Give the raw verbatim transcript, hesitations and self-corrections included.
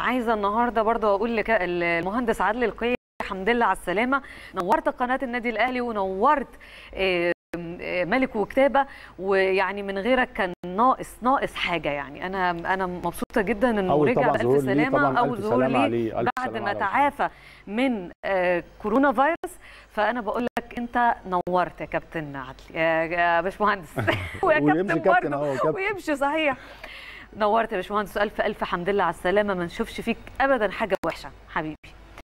عايزه النهارده برضه اقول لك المهندس عدلي القيعي الحمد لله على السلامه، نورت قناه النادي الاهلي ونورت ملك وكتابه، ويعني من غيرك كان ناقص ناقص حاجه. يعني انا انا مبسوطه جدا انه رجع بألف سلامه او ظهور ليه بعد ما تعافى من كورونا فيروس. فانا بقول لك انت نورت يا كابتن عدلي يا باشمهندس ويا كابتن برضه ويمشي صحيح. نورت يا باشمهندس، الف الف حمد لله على السلامه، ما نشوفش فيك ابدا حاجه وحشه حبيبي.